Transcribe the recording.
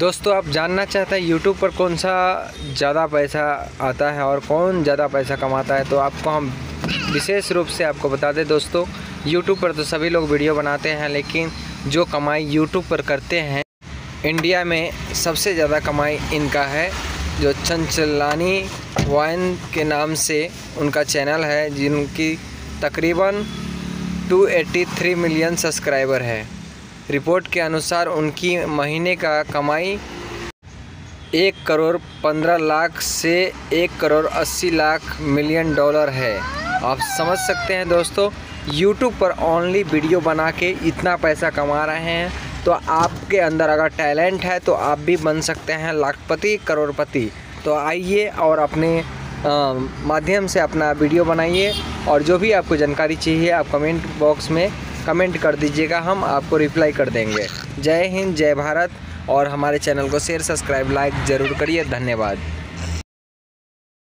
दोस्तों, आप जानना चाहते हैं यूट्यूब पर कौन सा ज़्यादा पैसा आता है और कौन ज़्यादा पैसा कमाता है, तो आपको हम विशेष रूप से आपको बता दें दोस्तों, यूट्यूब पर तो सभी लोग वीडियो बनाते हैं, लेकिन जो कमाई यूट्यूब पर करते हैं इंडिया में सबसे ज़्यादा कमाई इनका है, जो चंचलानी वाइन के नाम से उनका चैनल है, जिनकी तकरीबन 283 मिलियन सब्सक्राइबर है। रिपोर्ट के अनुसार उनकी महीने का कमाई 1,15,00,000 से 1,80,00,000 मिलियन डॉलर है। आप समझ सकते हैं दोस्तों, YouTube पर ओनली वीडियो बना के इतना पैसा कमा रहे हैं। तो आपके अंदर अगर टैलेंट है तो आप भी बन सकते हैं लाखपति, करोड़पति। तो आइए और अपने माध्यम से अपना वीडियो बनाइए, और जो भी आपको जानकारी चाहिए आप कमेंट बॉक्स में कमेंट कर दीजिएगा, हम आपको रिप्लाई कर देंगे। जय हिंद, जय भारत, और हमारे चैनल को शेयर, सब्सक्राइब, लाइक ज़रूर करिए। धन्यवाद।